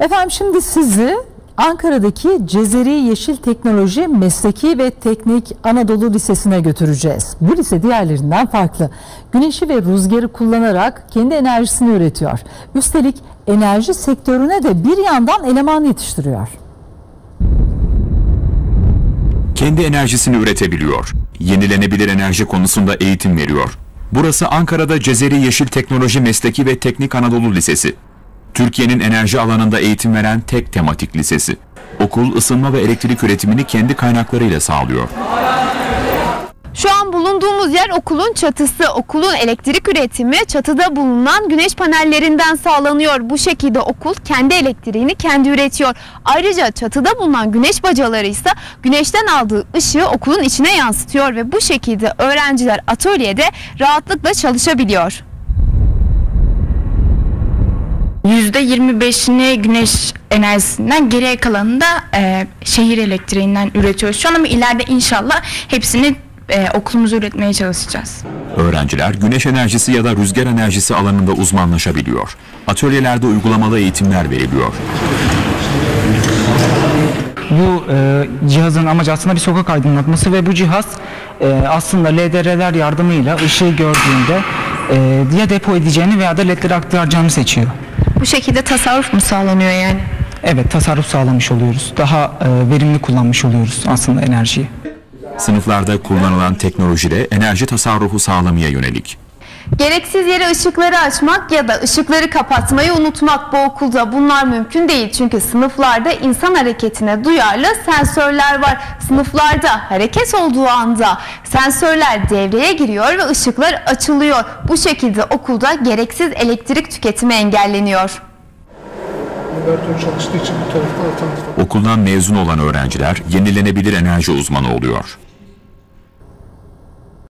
Efendim şimdi sizi Ankara'daki Cezeri Yeşil Teknoloji Mesleki ve Teknik Anadolu Lisesi'ne götüreceğiz. Bu lise diğerlerinden farklı. Güneşi ve rüzgarı kullanarak kendi enerjisini üretiyor. Üstelik enerji sektörüne de bir yandan eleman yetiştiriyor. Kendi enerjisini üretebiliyor. Yenilenebilir enerji konusunda eğitim veriyor. Burası Ankara'da Cezeri Yeşil Teknoloji Mesleki ve Teknik Anadolu Lisesi. Türkiye'nin enerji alanında eğitim veren tek tematik lisesi. Okul ısınma ve elektrik üretimini kendi kaynaklarıyla sağlıyor. Şu an bulunduğumuz yer okulun çatısı. Okulun elektrik üretimi çatıda bulunan güneş panellerinden sağlanıyor. Bu şekilde okul kendi elektriğini kendi üretiyor. Ayrıca çatıda bulunan güneş bacaları ise güneşten aldığı ışığı okulun içine yansıtıyor ve bu şekilde öğrenciler atölyede rahatlıkla çalışabiliyor. %25'ini güneş enerjisinden, geriye kalanını da şehir elektriğinden üretiyoruz. Şu an ama ileride inşallah hepsini okulumuza üretmeye çalışacağız. Öğrenciler güneş enerjisi ya da rüzgar enerjisi alanında uzmanlaşabiliyor. Atölyelerde uygulamalı eğitimler veriliyor. Bu cihazın amacı aslında bir sokak aydınlatması ve bu cihaz aslında LDR'ler yardımıyla ışığı gördüğünde ya depo edeceğini veya da ledleri aktaracağını seçiyor. Bu şekilde tasarruf mu sağlanıyor yani? Evet, tasarruf sağlamış oluyoruz. Daha verimli kullanmış oluyoruz aslında enerjiyi. Sınıflarda kullanılan teknolojide enerji tasarrufu sağlamaya yönelik. Gereksiz yere ışıkları açmak ya da ışıkları kapatmayı unutmak bu okulda bunlar mümkün değil. Çünkü sınıflarda insan hareketine duyarlı sensörler var. Sınıflarda hareket olduğu anda sensörler devreye giriyor ve ışıklar açılıyor. Bu şekilde okulda gereksiz elektrik tüketimi engelleniyor. Okuldan mezun olan öğrenciler yenilenebilir enerji uzmanı oluyor.